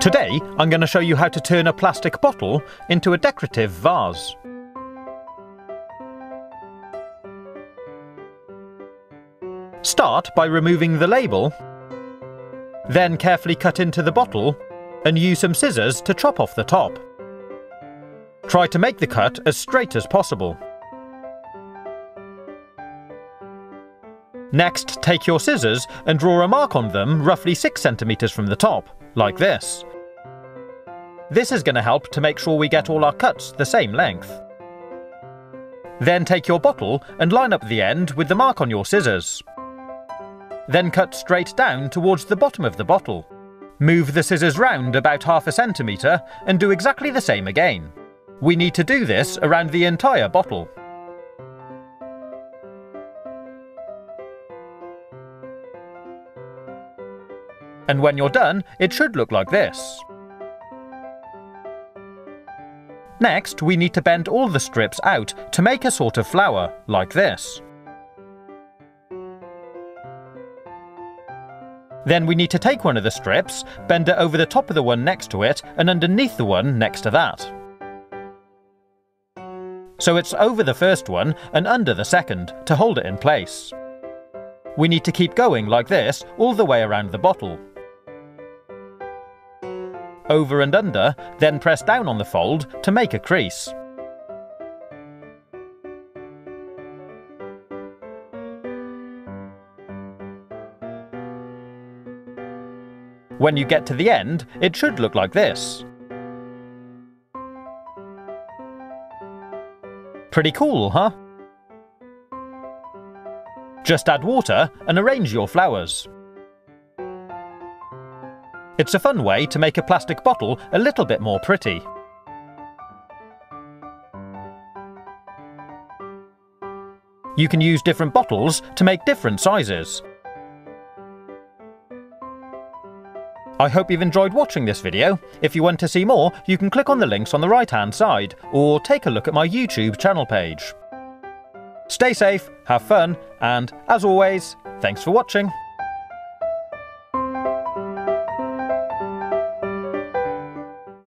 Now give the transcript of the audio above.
Today, I'm going to show you how to turn a plastic bottle into a decorative vase. Start by removing the label, then carefully cut into the bottle and use some scissors to chop off the top. Try to make the cut as straight as possible. Next, take your scissors and draw a mark on them roughly 6 centimeters from the top, like this. This is going to help to make sure we get all our cuts the same length. Then take your bottle and line up the end with the mark on your scissors. Then cut straight down towards the bottom of the bottle. Move the scissors round about half a centimetre and do exactly the same again. We need to do this around the entire bottle. And when you're done, it should look like this. Next, we need to bend all the strips out to make a sort of flower, like this. Then we need to take one of the strips, bend it over the top of the one next to it and underneath the one next to that. So it's over the first one and under the second to hold it in place. We need to keep going like this all the way around the bottle. Over and under, then press down on the fold to make a crease. When you get to the end, it should look like this. Pretty cool, huh? Just add water and arrange your flowers. It's a fun way to make a plastic bottle a little bit more pretty. You can use different bottles to make different sizes. I hope you've enjoyed watching this video. If you want to see more, you can click on the links on the right-hand side or take a look at my YouTube channel page. Stay safe, have fun, and as always, thanks for watching.